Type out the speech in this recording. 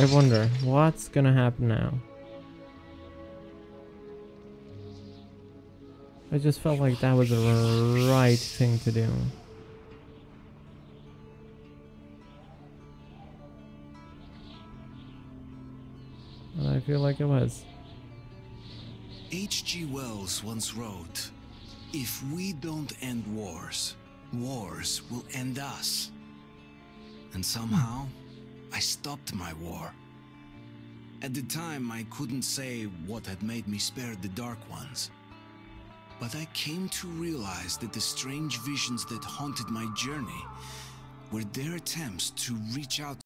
I wonder what's gonna happen now. I just felt like that was the right thing to do. And I feel like it was. H.G. Wells once wrote, "If we don't end wars, wars will end us." And somehow, I stopped my war. At the time, I couldn't say what had made me spare the Dark Ones. But I came to realize that the strange visions that haunted my journey were their attempts to reach out